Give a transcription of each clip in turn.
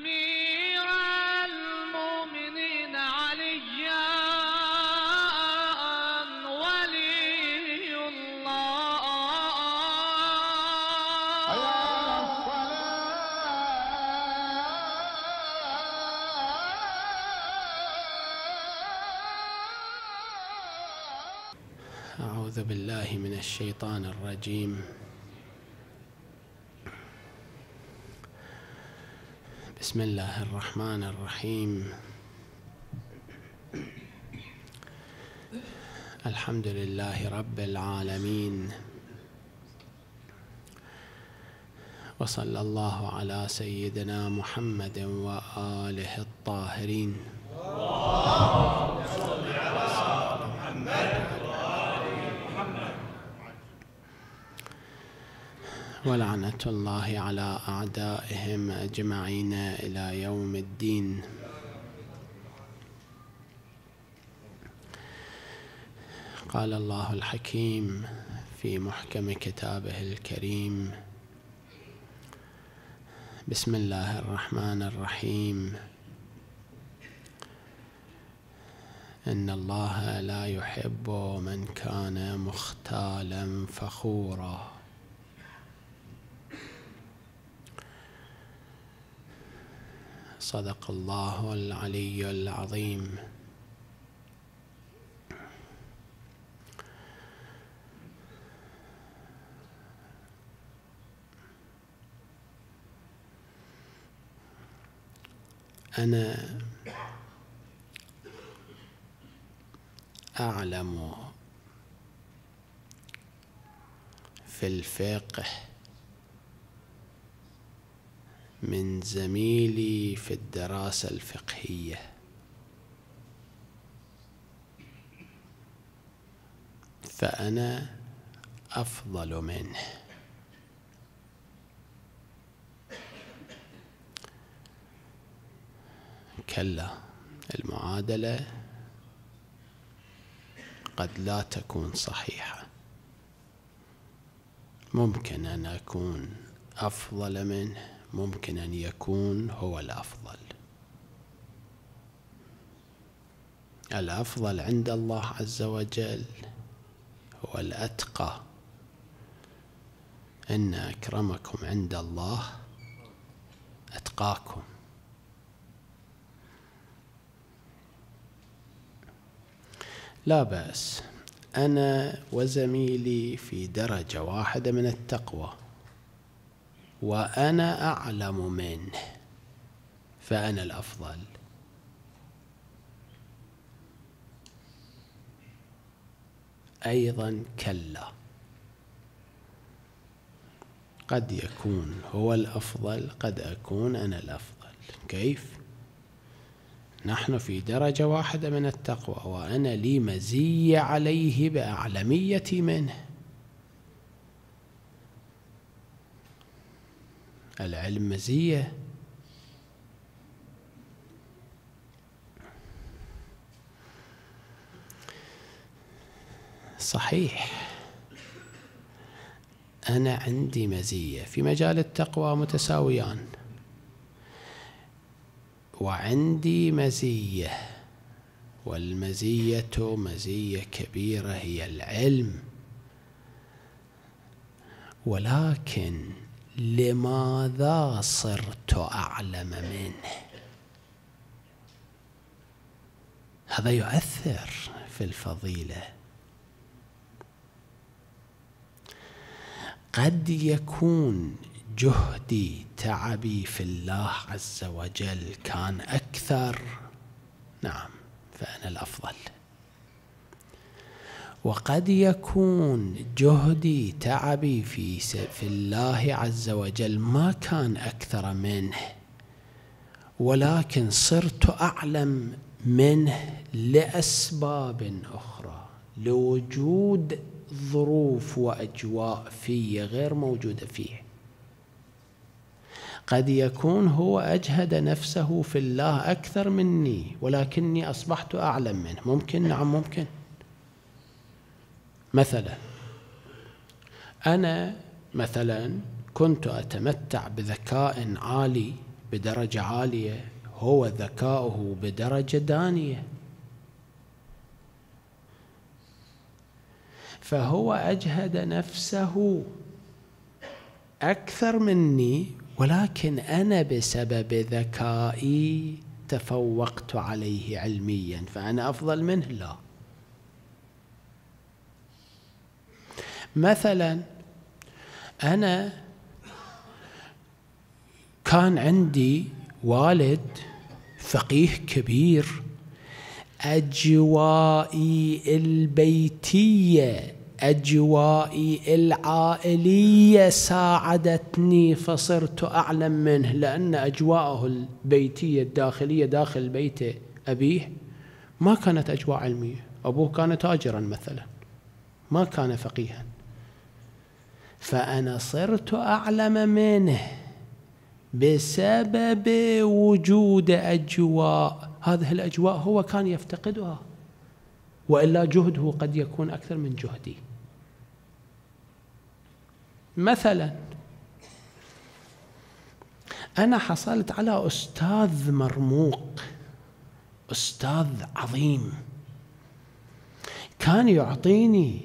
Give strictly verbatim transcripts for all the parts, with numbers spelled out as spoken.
أمير المؤمنين عليا ولي الله. على الصلاة. أعوذ بالله من الشيطان الرجيم. بسم الله الرحمن الرحيم. الحمد لله رب العالمين، وصلى الله على سيدنا محمد وآله الطاهرين. ولعنة الله على أعدائهم أجمعين إلى يوم الدين. قال الله الحكيم في محكم كتابه الكريم: بسم الله الرحمن الرحيم. إن الله لا يحب من كان مختالا فخورا. صدق الله العلي العظيم. أنا أعلم في الفقه من زميلي في الدراسة الفقهية، فأنا أفضل منه، كلا، المعادلة قد لا تكون صحيحة. ممكن أن أكون أفضل منه، ممكن أن يكون هو الأفضل. الأفضل عند الله عز وجل هو الأتقى. إن أكرمكم عند الله أتقاكم. لا بأس، أنا وزميلي في درجة واحدة من التقوى، وأنا أعلم منه، فأنا الأفضل. أيضا كلا، قد يكون هو الأفضل، قد أكون أنا الأفضل. كيف؟ نحن في درجة واحدة من التقوى، وأنا لي مزية عليه بأعلميتي منه. العلم مزية. صحيح، أنا عندي مزية في مجال التقوى، متساويان، وعندي مزية، والمزية مزية كبيرة هي العلم. ولكن لماذا صرت أعلم منه؟ هذا يؤثر في الفضيلة. قد يكون جهدي، تعبي في الله عز وجل كان أكثر، نعم، فأنا الأفضل. وقد يكون جهدي، تعبي في في الله عز وجل ما كان أكثر منه، ولكن صرت أعلم منه لأسباب أخرى، لوجود ظروف وأجواء فيه غير موجودة فيه. قد يكون هو أجهد نفسه في الله أكثر مني، ولكني أصبحت أعلم منه. ممكن، نعم ممكن. مثلا أنا مثلا كنت أتمتع بذكاء عالي بدرجة عالية، هو ذكاؤه بدرجة دانية. فهو أجهد نفسه أكثر مني، ولكن أنا بسبب ذكائي تفوقت عليه علميا، فأنا أفضل منه. لا، مثلا أنا كان عندي والد فقيه كبير، أجوائي البيتية، أجوائي العائلية ساعدتني فصرت أعلم منه، لأن أجواءه البيتية الداخلية داخل بيت أبيه ما كانت أجواء علمية. أبوه كان تاجرا مثلا، ما كان فقيها، فأنا صرت أعلم منه بسبب وجود أجواء. هذه الأجواء هو كان يفتقدها، وإلا جهده قد يكون أكثر من جهدي. مثلا أنا حصلت على أستاذ مرموق، أستاذ عظيم، كان يعطيني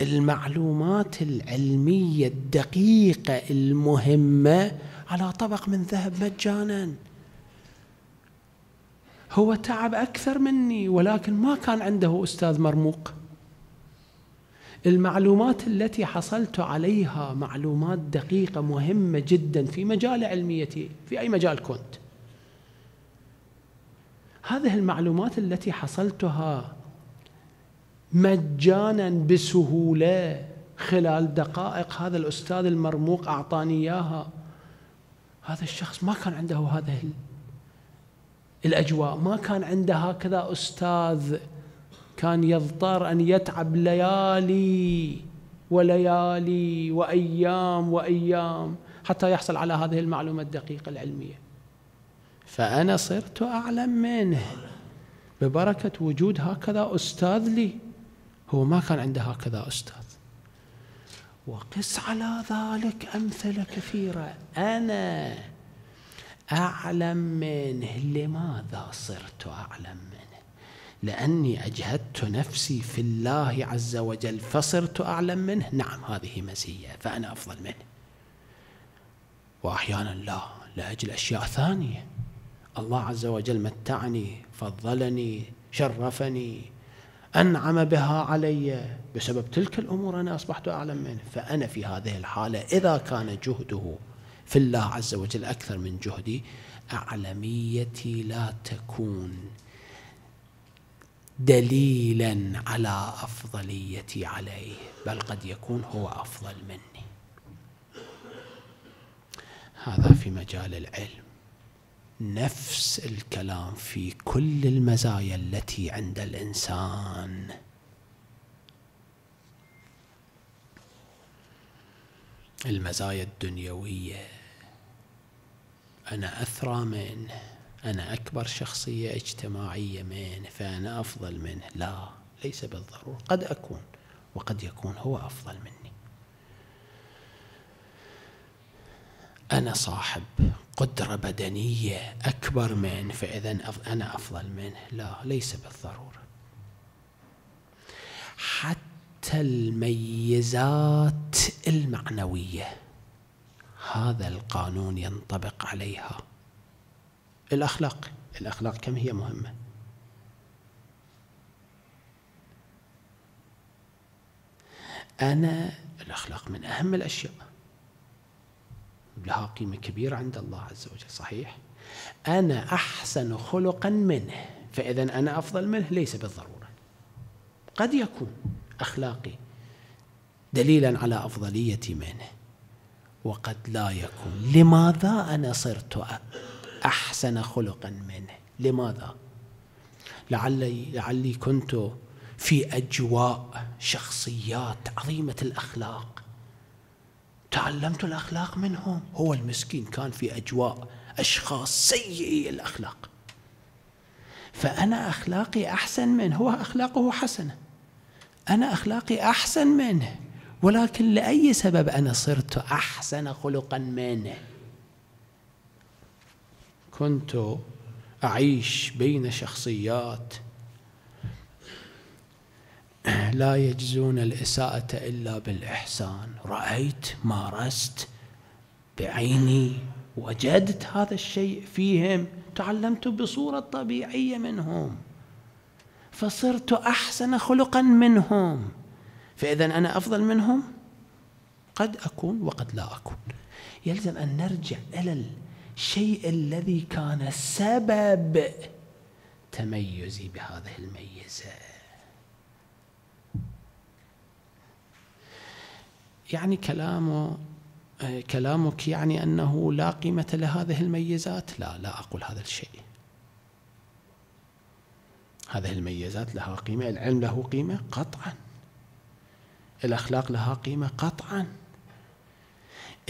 المعلومات العلمية الدقيقة المهمة على طبق من ذهب مجانا. هو تعب أكثر مني، ولكن ما كان عنده أستاذ مرموق. المعلومات التي حصلت عليها معلومات دقيقة مهمة جدا في مجال علميتي، في أي مجال كنت. هذه المعلومات التي حصلتها مجانا بسهولة خلال دقائق، هذا الأستاذ المرموق أعطاني إياها. هذا الشخص ما كان عنده هذه الأجواء، ما كان عنده هكذا أستاذ، كان يضطر أن يتعب ليالي وليالي وأيام وأيام حتى يحصل على هذه المعلومة الدقيقة العلمية. فأنا صرت أعلم منه ببركة وجود هكذا أستاذ لي، هو ما كان عنده هكذا أستاذ. وقس على ذلك أمثلة كثيرة أنا أعلم منه. لماذا صرت أعلم منه؟ لأني أجهدت نفسي في الله عز وجل فصرت أعلم منه. نعم، هذه مزية، فأنا أفضل منه. وأحيانا لا، لأجل أشياء ثانية، الله عز وجل متعني، فضلني، شرفني، أنعم بها علي، بسبب تلك الأمور أنا أصبحت أعلم منه. فأنا في هذه الحالة إذا كان جهده في الله عز وجل أكثر من جهدي، أعلميتي لا تكون دليلا على أفضليتي عليه، بل قد يكون هو أفضل مني. هذا في مجال العلم. نفس الكلام في كل المزايا التي عند الإنسان. المزايا الدنيوية، أنا أثرى منه، أنا أكبر شخصية اجتماعية منه، فأنا أفضل منه. لا، ليس بالضرورة، قد أكون وقد يكون هو أفضل مني. أنا صاحب قدرة بدنية أكبر منه، فإذا أنا أفضل منه. لا، ليس بالضرورة. حتى الميزات المعنوية هذا القانون ينطبق عليها. الأخلاق، الأخلاق كم هي مهمة. أنا الأخلاق من أهم الأشياء، لها قيمة كبيرة عند الله عز وجل، صحيح؟ أنا أحسن خلقا منه، فإذا أنا أفضل منه. ليس بالضرورة، قد يكون أخلاقي دليلا على أفضليتي منه، وقد لا يكون. لماذا أنا صرت أحسن خلقا منه؟ لماذا؟ لعلي, لعلي كنت في أجواء شخصيات عظيمة الأخلاق، تعلمت الأخلاق منهم. هو المسكين كان في أجواء أشخاص سيئي الأخلاق، فأنا أخلاقي أحسن منه، هو أخلاقه حسنة، أنا أخلاقي أحسن منه، ولكن لأي سبب أنا صرت أحسن خلقا منه؟ كنت أعيش بين شخصيات لا يجزون الإساءة إلا بالإحسان. رأيت، مارست بعيني، وجدت هذا الشيء فيهم، تعلمت بصورة طبيعية منهم، فصرت أحسن خلقا منهم. فإذا أنا أفضل منهم؟ قد أكون وقد لا أكون. يلزم أن نرجع إلى الشيء الذي كان سبب تميزي بهذه الميزة. يعني كلامه كلامك يعني أنه لا قيمة لهذه الميزات؟ لا، لا أقول هذا الشيء. هذه الميزات لها قيمة، العلم له قيمة قطعا، الأخلاق لها قيمة قطعا،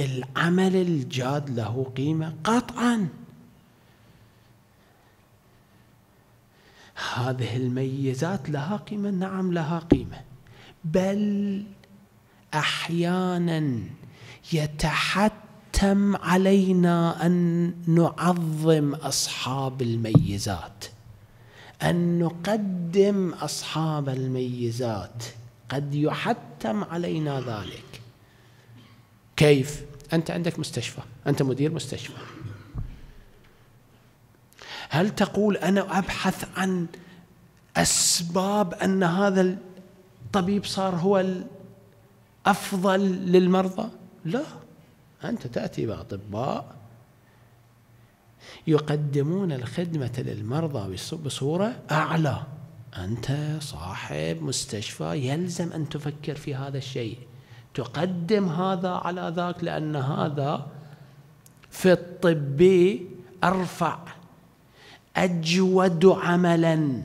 العمل الجاد له قيمة قطعا. هذه الميزات لها قيمة؟ نعم لها قيمة، بل أحيانا يتحتم علينا أن نعظم أصحاب الميزات، أن نقدم أصحاب الميزات، قد يحتم علينا ذلك. كيف؟ أنت عندك مستشفى، أنت مدير مستشفى، هل تقول أنا أبحث عن أسباب أن هذا الطبيب صار هو الأفضل للمرضى؟ لا، أنت تأتي بأطباء يقدمون الخدمة للمرضى بصورة أعلى. أنت صاحب مستشفى، يلزم أن تفكر في هذا الشيء، تقدم هذا على ذاك، لأن هذا في الطبي أرفع أجود عملا،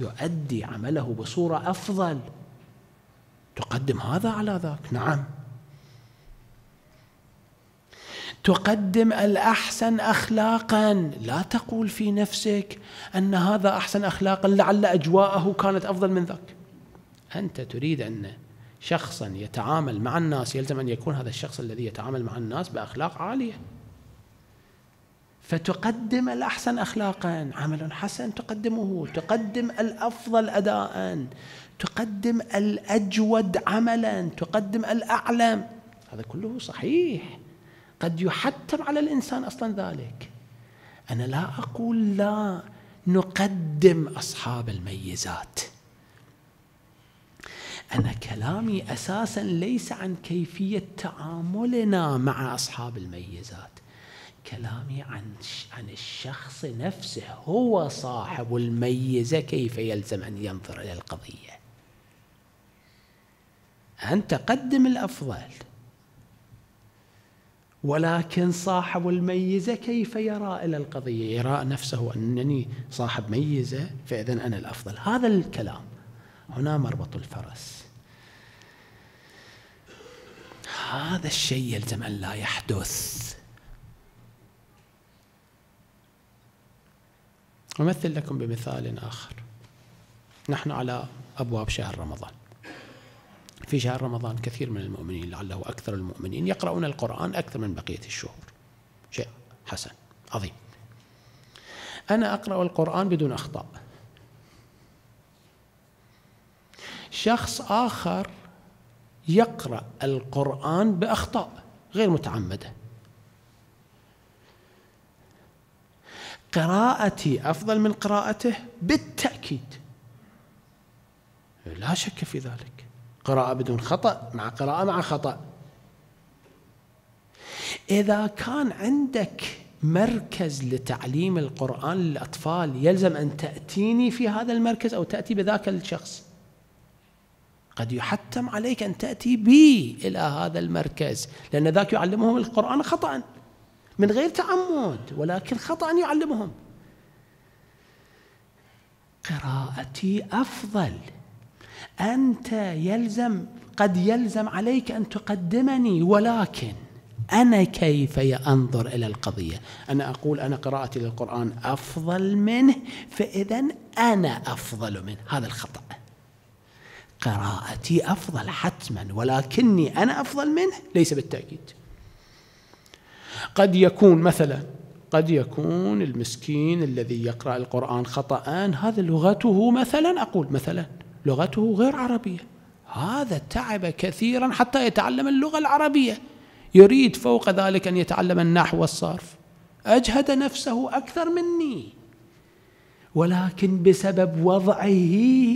يؤدي عمله بصورة أفضل، تقدم هذا على ذاك. نعم، تقدم الأحسن أخلاقا. لا تقول في نفسك أن هذا أحسن أخلاقا لعل أجواءه كانت أفضل من ذاك. أنت تريد أن شخصا يتعامل مع الناس، يلزم أن يكون هذا الشخص الذي يتعامل مع الناس بأخلاق عالية، فتقدم الأحسن أخلاقا، عمل حسن تقدمه، تقدم الأفضل أداء، تقدم الأجود عملا، تقدم الأعلم. هذا كله صحيح، قد يحتم على الإنسان أصلا ذلك. أنا لا أقول لا نقدم أصحاب الميزات، أنا كلامي أساسا ليس عن كيفية تعاملنا مع أصحاب الميزات، كلامي عن عن الشخص نفسه، هو صاحب الميزة كيف يلزم أن ينظر إلى القضية. أنت قدم الأفضل، ولكن صاحب الميزة كيف يرى إلى القضية؟ يرى نفسه أنني صاحب ميزة فإذا أنا الأفضل. هذا الكلام هنا مربط الفرس. هذا الشيء يلزم أن لا يحدث. أمثل لكم بمثال آخر. نحن على أبواب شهر رمضان. في شهر رمضان كثير من المؤمنين، لعله أكثر المؤمنين، يقرؤون القرآن أكثر من بقية الشهور، شيء حسن عظيم. أنا أقرأ القرآن بدون أخطاء، شخص آخر يقرأ القرآن بأخطاء غير متعمدة. قراءتي أفضل من قراءته بالتأكيد، لا شك في ذلك، قراءة بدون خطأ مع قراءة مع خطأ. إذا كان عندك مركز لتعليم القرآن للأطفال، يلزم أن تأتيني في هذا المركز أو تأتي بذاك الشخص. قد يحتم عليك أن تأتي بي إلى هذا المركز، لأن ذاك يعلمهم القرآن خطأ من غير تعمد، ولكن خطأ يعلمهم. قراءتي أفضل، أنت يلزم قد يلزم عليك أن تقدمني، ولكن أنا كيف أنظر إلى القضية؟ أنا أقول أنا قراءتي للقرآن أفضل منه فإذا أنا أفضل منه. هذا الخطأ. قراءتي أفضل حتما، ولكني أنا أفضل منه ليس بالتأكيد. قد يكون مثلا، قد يكون المسكين الذي يقرأ القرآن خطأ، هذا لغته مثلا، أقول مثلا لغته غير عربية، هذا تعب كثيرا حتى يتعلم اللغة العربية، يريد فوق ذلك أن يتعلم النحو والصرف، أجهد نفسه أكثر مني، ولكن بسبب وضعه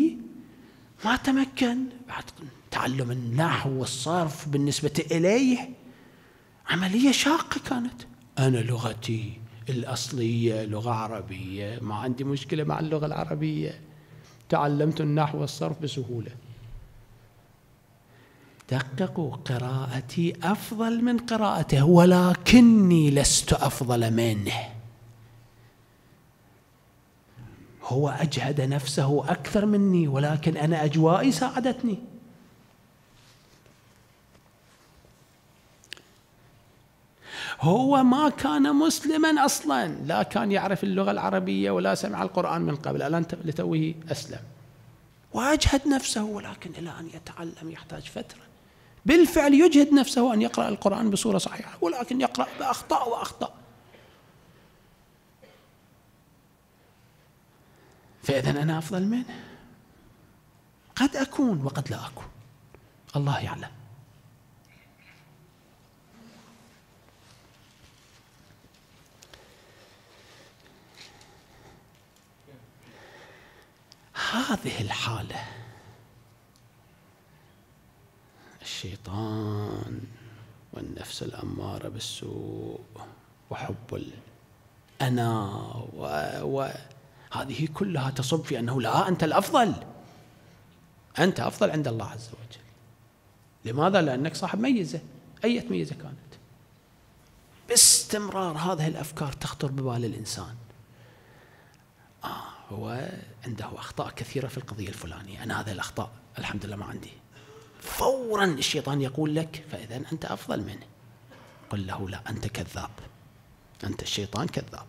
ما تمكن. بعد تعلم النحو والصرف بالنسبة إليه عملية شاقة كانت. أنا لغتي الأصلية لغة عربية، ما عندي مشكلة مع اللغة العربية، تعلمت النحو والصرف بسهولة. دققوا، قراءتي أفضل من قراءته ولكني لست أفضل منه. هو أجهد نفسه أكثر مني ولكن أنا أجوائي ساعدتني. هو ما كان مسلما أصلا، لا كان يعرف اللغة العربية ولا سمع القرآن من قبل، الآن لتوه أسلم، وأجهد نفسه ولكن إلى أن يتعلم يحتاج فترة. بالفعل يجهد نفسه أن يقرأ القرآن بصورة صحيحة ولكن يقرأ بأخطاء وأخطاء. فإذن أنا أفضل منه، قد أكون وقد لا أكون، الله يعلم. هذه الحالة الشيطان والنفس الأمارة بالسوء وحب الأنا و... و... هذه كلها تصب في أنه لا، أنت الأفضل، أنت أفضل عند الله عز وجل. لماذا؟ لأنك صاحب ميزة. أية ميزة كانت؟ باستمرار هذه الأفكار تخطر ببال الإنسان. آه هو عنده أخطاء كثيرة في القضية الفلانية، أنا هذه الأخطاء الحمد لله ما عندي. فورا الشيطان يقول لك فإذا أنت أفضل منه. قل له لا، أنت كذاب، أنت الشيطان كذاب،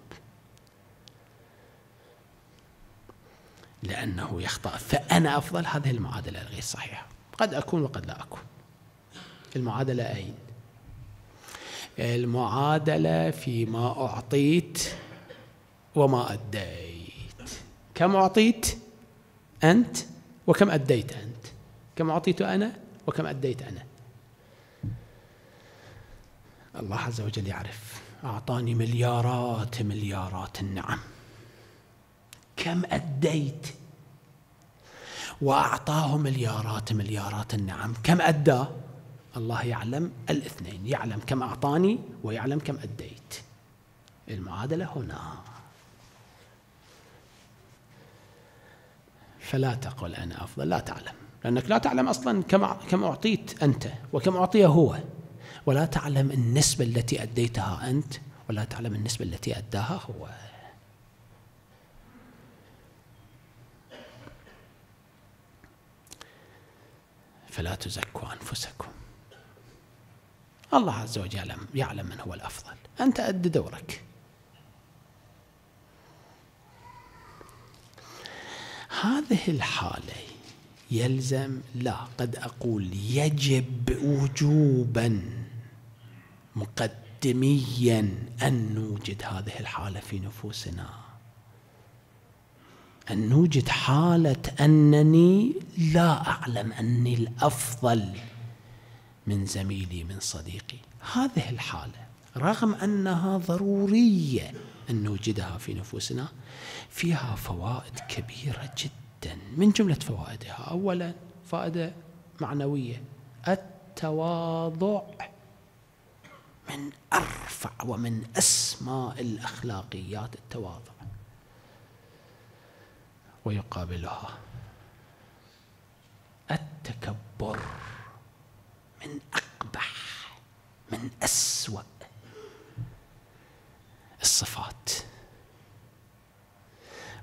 لأنه يخطأ، فأنا أفضل. هذه المعادلة الغير صحيحة، قد أكون وقد لا أكون. المعادلة أين؟ المعادلة فيما أعطيت وما أديت. كم أعطيت أنت وكم أديت أنت؟ كم أعطيت أنا وكم أديت أنا؟ الله عز وجل يعرف، أعطاني مليارات مليارات النعم، كم أديت؟ وأعطاه مليارات مليارات النعم، كم أدى؟ الله يعلم الاثنين، يعلم كم أعطاني ويعلم كم أديت. المعادلة هنا. فلا تقل أنا أفضل، لا تعلم، لأنك لا تعلم أصلا كم أعطيت أنت وكم أعطيه هو، ولا تعلم النسبة التي أديتها أنت، ولا تعلم النسبة التي أداها هو. فلا تزكوا أنفسكم، الله عز وجل يعلم من هو الأفضل، أنت أد دورك. هذه الحالة يلزم، لا قد أقول يجب وجوبا مقدميا أن نوجد هذه الحالة في نفوسنا، أن نوجد حالة أنني لا أعلم أني الأفضل من زميلي من صديقي. هذه الحالة رغم أنها ضرورية أن نوجدها في نفوسنا، فيها فوائد كبيرة جدا. من جملة فوائدها، أولا فائدة معنوية، التواضع من أرفع ومن أسمى الأخلاقيات التواضع، ويقابلها التكبر من أقبح من أسوأ الصفات.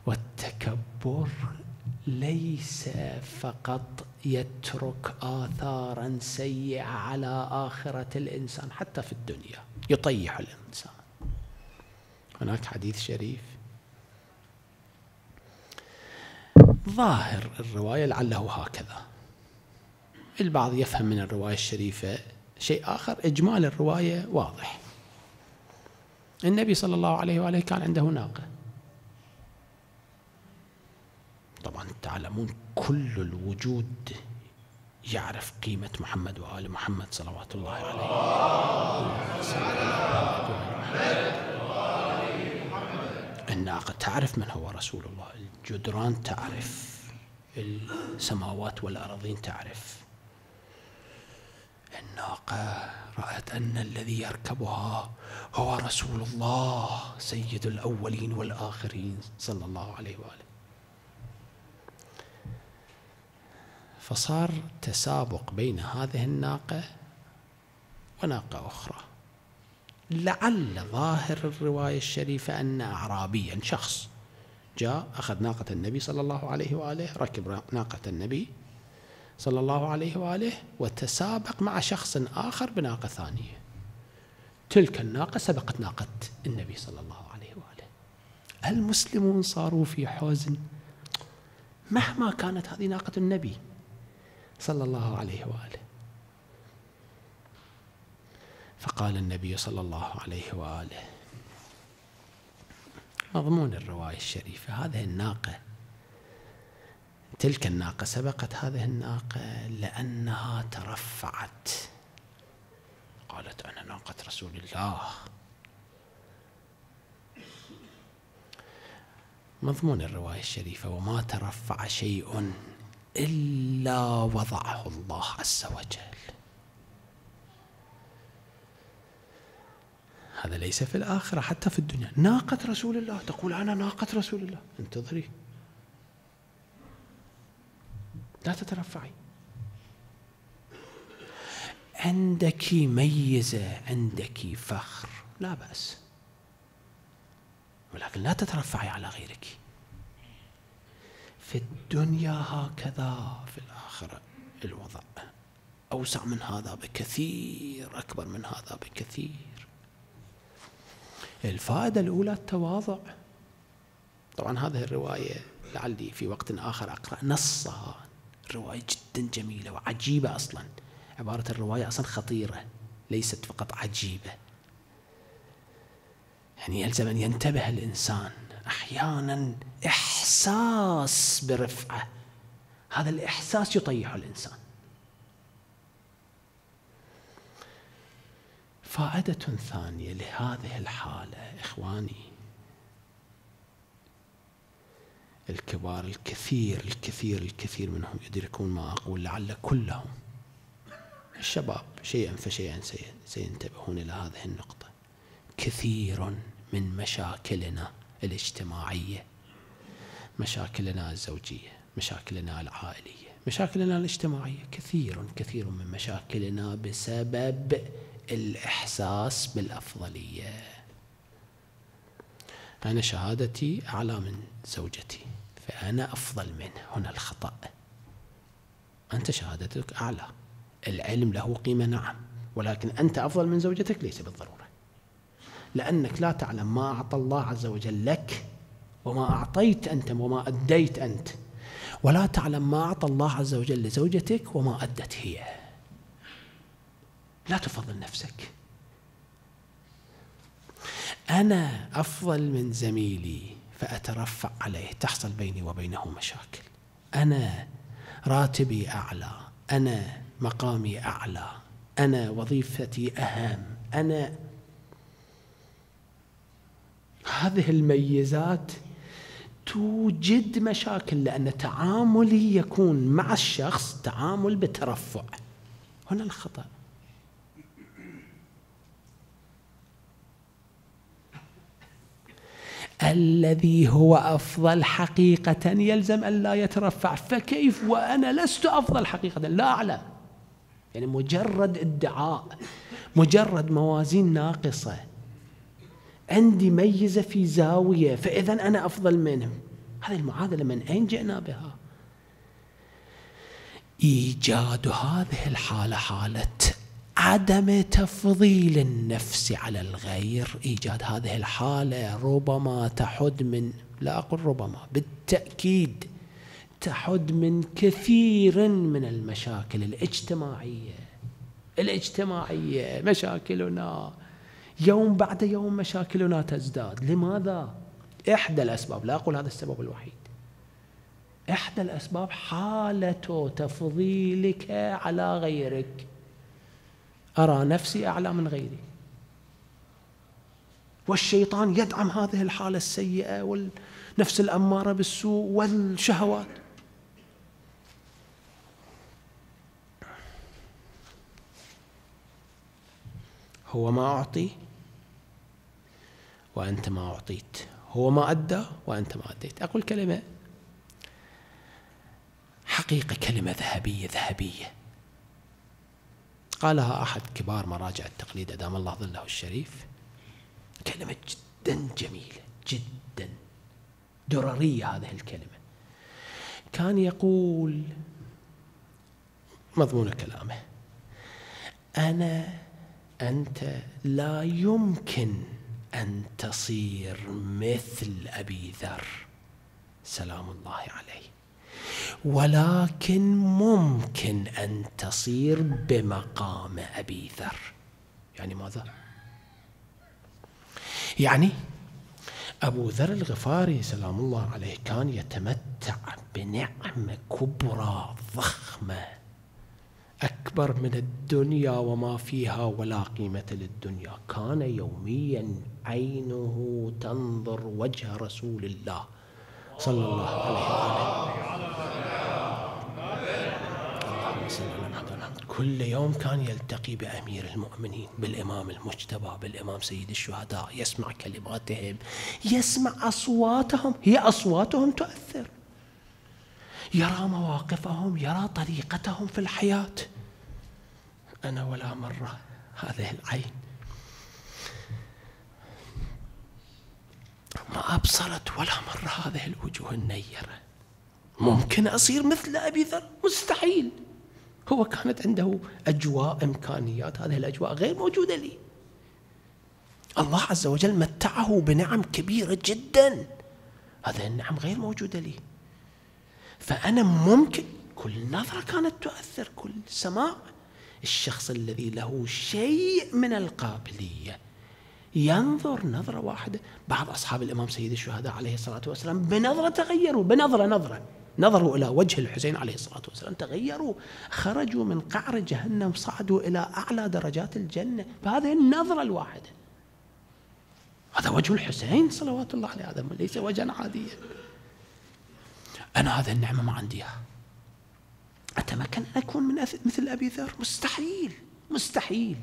والتكبر ليس فقط يترك آثارا سيئة على آخرة الإنسان، حتى في الدنيا يطيح الإنسان. هناك حديث شريف، ظاهر الرواية لعله هكذا، البعض يفهم من الرواية الشريفة شيء آخر، إجمال الرواية واضح. النبي صلى الله عليه وآله كان عنده ناقة. طبعا تعلمون كل الوجود يعرف قيمة محمد وآل محمد صلوات الله عليه وسلم. الناقة تعرف من هو رسول الله، الجدران تعرف، السماوات والأراضين تعرف. الناقة رأت أن الذي يركبها هو رسول الله سيد الأولين والآخرين صلى الله عليه وآله، فصار تسابق بين هذه الناقة وناقة أخرى. لعل ظاهر الرواية الشريفة أن أعرابيا، شخص جاء أخذ ناقة النبي صلى الله عليه وآله، ركب ناقة النبي صلى الله عليه وآله وتسابق مع شخص آخر بناقة ثانية. تلك الناقة سبقت ناقة النبي صلى الله عليه وآله. المسلمون صاروا في حزن، مهما كانت هذه ناقة النبي صلى الله عليه وآله. فقال النبي صلى الله عليه وآله، مضمون الرواية الشريفة، هذه الناقة، تلك الناقة سبقت هذه الناقة لأنها ترفعت، قالت أنا ناقة رسول الله. مضمون الرواية الشريفة، وما ترفع شيء إلا وضعه الله عز وجل. هذا ليس في الآخرة، حتى في الدنيا ناقة رسول الله تقول أنا ناقة رسول الله، انتظري لا تترفعي، عندك ميزة، عندك فخر، لا بأس، ولكن لا تترفعي على غيرك. في الدنيا هكذا، في الآخرة الوضع أوسع من هذا بكثير، أكبر من هذا بكثير. الفائدة الأولى التواضع. طبعا هذه الرواية لعلي في وقت آخر أقرأ نصها، رواية جدا جميلة وعجيبة. أصلا عبارة الرواية أصلا خطيرة، ليست فقط عجيبة، يعني يلزم أن ينتبه الإنسان أحيانا. إحساس برفعة، هذا الإحساس يطيح الإنسان. فائدة ثانية لهذه الحالة إخواني، الكبار الكثير الكثير الكثير منهم يدركون ما أقول، لعل كلهم، الشباب شيئا فشيئا سينتبهون إلى هذه النقطة. كثير من مشاكلنا الاجتماعية، مشاكلنا الزوجية، مشاكلنا العائلية، مشاكلنا الاجتماعية، كثير كثير من مشاكلنا بسبب الإحساس بالأفضلية. أنا شهادتي أعلى من زوجتي فأنا أفضل منه، هنا الخطأ. أنت شهادتك أعلى، العلم له قيمة نعم، ولكن أنت أفضل من زوجتك ليس بالضرورة، لأنك لا تعلم ما أعطى الله عز وجل لك وما أعطيت أنت وما أديت أنت، ولا تعلم ما أعطى الله عز وجل لزوجتك وما أدت هي. لا تفضل نفسك. أنا أفضل من زميلي فأترفع عليه، تحصل بيني وبينه مشاكل. أنا راتبي أعلى، أنا مقامي أعلى، أنا وظيفتي أهم، أنا هذه الميزات توجد مشاكل، لأن تعاملي يكون مع الشخص تعامل بترفع، هنا الخطأ. الذي هو أفضل حقيقة يلزم أن لا يترفع، فكيف وأنا لست أفضل حقيقة؟ لا أعلم، يعني مجرد ادعاء، مجرد موازين ناقصة، عندي ميزة في زاوية فإذا أنا أفضل منه. هذه المعادلة من أين جئنا بها؟ إيجاد هذه الحالة، حالة عدم تفضيل النفس على الغير، إيجاد هذه الحالة ربما تحد من، لا أقول ربما بالتأكيد، تحد من كثير من المشاكل الاجتماعية. الاجتماعية مشاكلنا يوم بعد يوم مشاكلنا تزداد. لماذا؟ إحدى الأسباب، لا أقول هذا السبب الوحيد، إحدى الأسباب حالة تفضيلك على غيرك. أرى نفسي أعلى من غيري، والشيطان يدعم هذه الحالة السيئة والنفس الأمارة بالسوء والشهوات. هو ما أعطي وأنت ما أعطيت، هو ما أدى وأنت ما أديت. أقول كلمة حقيقة، كلمة ذهبية ذهبية، قالها أحد كبار مراجع التقليد أدام الله ظله الشريف، كلمة جدا جميلة جدا دررية. هذه الكلمة كان يقول مضمون كلامه: أنا أنت لا يمكن أن تصير مثل أبي ذر سلام الله عليه، ولكن ممكن أن تصير بمقام أبي ذر. يعني ماذا؟ يعني أبو ذر الغفاري سلام الله عليه كان يتمتع بنعمة كبرى ضخمة أكبر من الدنيا وما فيها ولا قيمة للدنيا. كان يوميا عينه تنظر وجه رسول الله صلى الله عليه وآله. كل يوم كان يلتقي بأمير المؤمنين، بالإمام المجتبى، بالإمام سيد الشهداء، يسمع كلماتهم، يسمع أصواتهم. هي أصواتهم تؤثر، يرى مواقفهم، يرى طريقتهم في الحياة. أنا ولا مرة هذه العين ما أبصرت ولا مرة هذه الوجوه النيرة. ممكن أصير مثل أبي ذر؟ مستحيل. هو كانت عنده أجواء، إمكانيات، هذه الأجواء غير موجودة لي. الله عز وجل متعه بنعم كبيرة جدا، هذه النعم غير موجودة لي. فأنا ممكن، كل نظرة كانت تؤثر، كل سماع. الشخص الذي له شيء من القابلية ينظر نظرة واحدة. بعض أصحاب الإمام سيد الشهداء عليه الصلاة والسلام بنظرة تغيروا، بنظرة نظرة نظروا إلى وجه الحسين عليه الصلاة والسلام، تغيروا، خرجوا من قعر جهنم، صعدوا إلى أعلى درجات الجنة بهذه النظرة الواحدة. هذا وجه الحسين صلوات الله عليه، هذا ليس وجها عاديا. أنا هذه النعمة ما عندي إياها. أتمكن أن أكون من مثل أبي ذر؟ مستحيل مستحيل.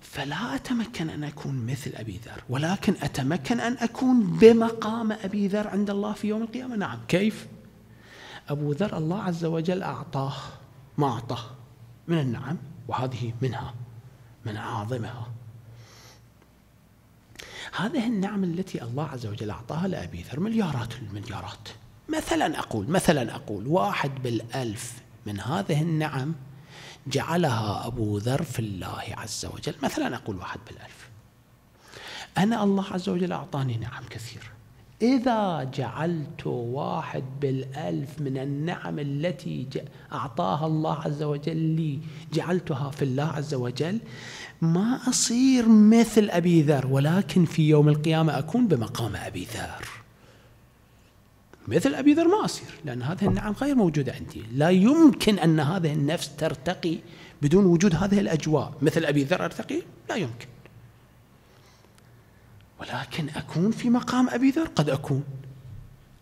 فلا أتمكن أن أكون مثل أبي ذر، ولكن أتمكن أن أكون بمقام أبي ذر عند الله في يوم القيامة. نعم. كيف؟ أبو ذر الله عز وجل أعطاه ما أعطاه من النعم، وهذه منها، من أعظمها. هذه النعم التي الله عز وجل أعطاها لأبي ذر مليارات المليارات. مثلا أقول مثلا أقول واحد بالألف من هذه النعم جعلها أبو ذر في الله عز وجل. مثلا أقول واحد بالألف. أنا الله عز وجل أعطاني نعم كثيرة، إذا جعلت واحد بالألف من النعم التي أعطاها الله عز وجل لي جعلتها في الله عز وجل، ما أصير مثل أبي ذر، ولكن في يوم القيامة أكون بمقام أبي ذر. مثل أبي ذر ما أصير، لأن هذه النعم غير موجودة عندي. لا يمكن أن هذه النفس ترتقي بدون وجود هذه الأجواء. مثل أبي ذر أرتقي؟ لا يمكن. ولكن أكون في مقام أبي ذر؟ قد أكون.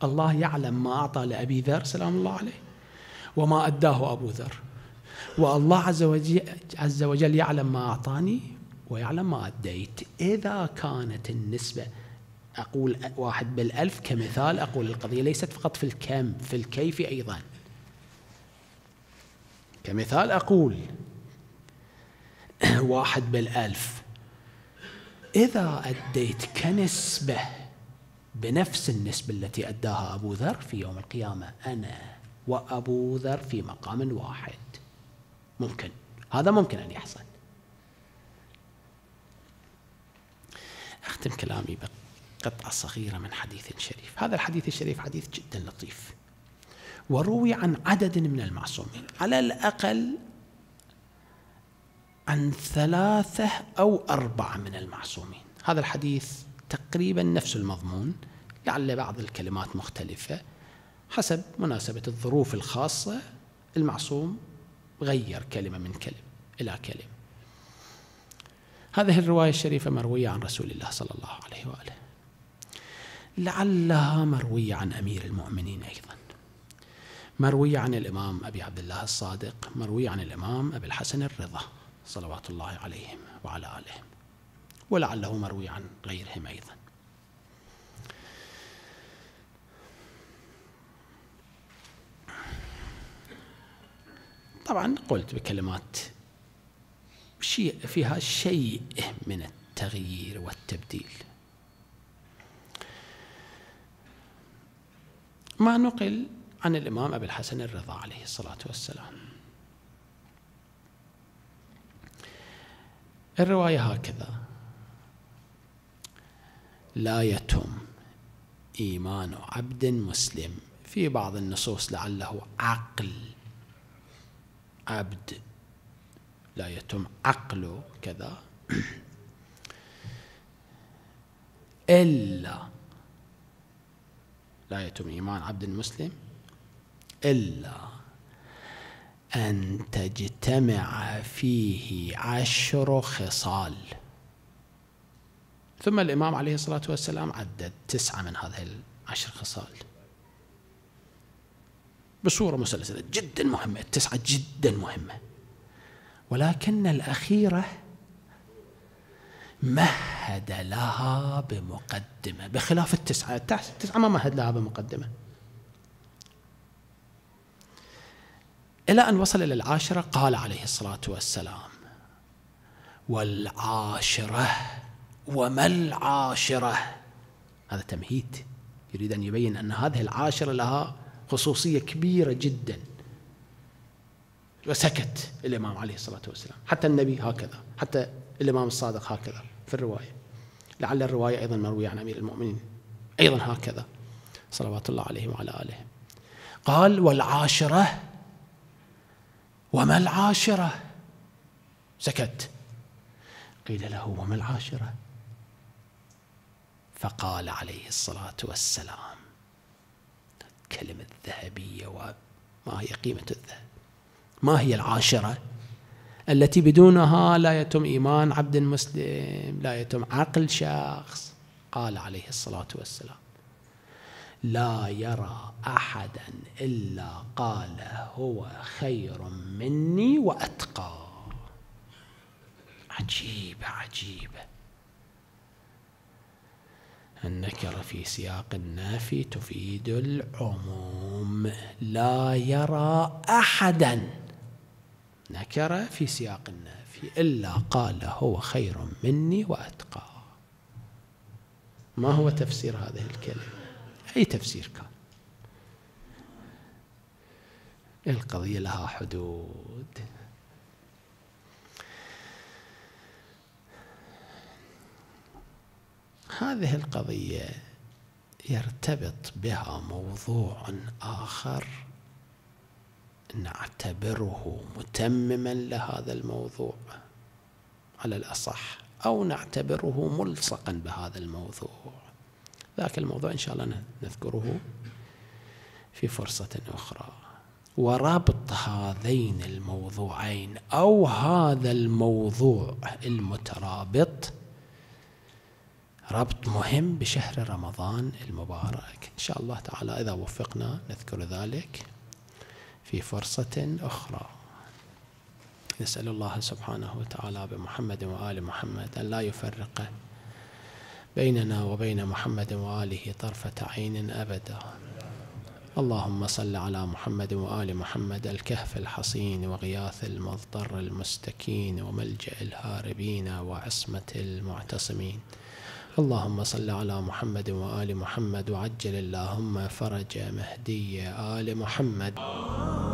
الله يعلم ما أعطى لأبي ذر سلام الله عليه وما أداه أبو ذر، والله عز وجل, عز وجل يعلم ما أعطاني ويعلم ما أديت. إذا كانت النسبة، أقول واحد بالألف كمثال، أقول القضية ليست فقط في الكم، في الكيف أيضا. كمثال أقول واحد بالألف، إذا أديت كنسبة بنفس النسبة التي أداها أبو ذر، في يوم القيامة أنا وأبو ذر في مقام واحد. ممكن، هذا ممكن أن يحصل. أختم كلامي بقطعة صغيرة من حديث شريف. هذا الحديث الشريف حديث جدا لطيف، وروي عن عدد من المعصومين، على الأقل عن ثلاثة أو أربعة من المعصومين. هذا الحديث تقريبا نفس المضمون، لعل بعض الكلمات مختلفة حسب مناسبة الظروف الخاصة، المعصوم غير كلمة من كلمة إلى كلمة. هذه الرواية الشريفة مروية عن رسول الله صلى الله عليه وآله، لعلها مروية عن أمير المؤمنين أيضا، مروية عن الإمام أبي عبد الله الصادق، مروية عن الإمام أبي الحسن الرضا صلوات الله عليهم وعلى آلهم، ولعله مروي عن غيرهم أيضا. طبعا قلت بكلمات شيء فيها شيء من التغيير والتبديل. ما نقل عن الإمام أبي الحسن الرضا عليه الصلاة والسلام، الرواية هكذا: لا يتم إيمان عبد مسلم، في بعض النصوص لعله عقل عبد، لا يتم عقله كذا، إلا لا يتم إيمان عبد مسلم إلا أن تجتمع فيه عشر خصال. ثم الإمام عليه الصلاة والسلام عدد تسعة من هذه العشر خصال بصورة مسلسلة جدا مهمة، التسعة جدا مهمة، ولكن الأخيرة مهد لها بمقدمة بخلاف التسعة، التسعة ما مهد لها بمقدمة، إلى أن وصل إلى العاشرة قال عليه الصلاة والسلام: والعاشرة وما العاشرة. هذا تمهيد، يريد أن يبين أن هذه العاشرة لها خصوصية كبيرة جدا، وسكت الإمام عليه الصلاة والسلام، حتى النبي هكذا، حتى الإمام الصادق هكذا في الرواية، لعل الرواية أيضا مروية عن أمير المؤمنين أيضا هكذا صلوات الله عليه وعلى آله. قال: والعاشرة وما العاشرة، سكت. قيل له: وما العاشرة؟ فقال عليه الصلاة والسلام كلمة ذهبية، وما هي قيمة الذهب، ما هي العاشرة التي بدونها لا يتم إيمان عبد مسلم، لا يتم عقل شخص؟ قال عليه الصلاة والسلام: لا يرى أحدا إلا قال هو خير مني وأتقى. عجيبة عجيبة، النكرة في سياق النافي تفيد العموم. لا يرى أحدا، نكرة في سياق النافي، إلا قال هو خير مني وأتقى. ما هو تفسير هذه الكلمة؟ أي تفسير كان، القضية لها حدود. هذه القضية يرتبط بها موضوع آخر نعتبره متمما لهذا الموضوع على الأصح، أو نعتبره ملصقا بهذا الموضوع. ذاك الموضوع إن شاء الله نذكره في فرصة أخرى. وربط هذين الموضوعين أو هذا الموضوع المترابط ربط مهم بشهر رمضان المبارك، إن شاء الله تعالى إذا وفقنا نذكر ذلك في فرصة أخرى. نسأل الله سبحانه وتعالى بمحمد وآل محمد أن لا يفرق بيننا وبين محمد وآله طرفة عين أبدا. اللهم صل على محمد وآل محمد، الكهف الحصين وغياث المضطر المستكين وملجأ الهاربين وعصمة المعتصمين. اللهم صل على محمد وآل محمد، وعجل اللهم فرج مهدي آل محمد.